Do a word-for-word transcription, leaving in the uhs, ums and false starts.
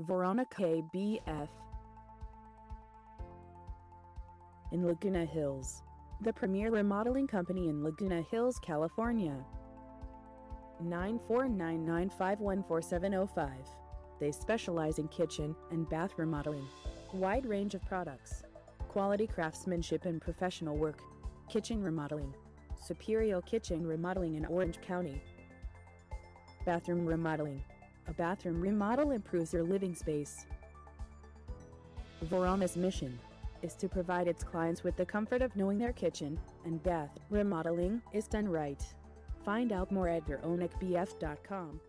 Verona K B F in Laguna Hills, the premier remodeling company in Laguna Hills, California. nine four nine nine five one four seven zero five. They specialize in kitchen and bath remodeling. Wide range of products, quality craftsmanship and professional work. Kitchen remodeling, Superior kitchen remodeling in Orange County. Bathroom remodeling. A bathroom remodel improves your living space. Verona's mission is to provide its clients with the comfort of knowing their kitchen and bath remodeling is done right. Find out more at Verona K B F dot com.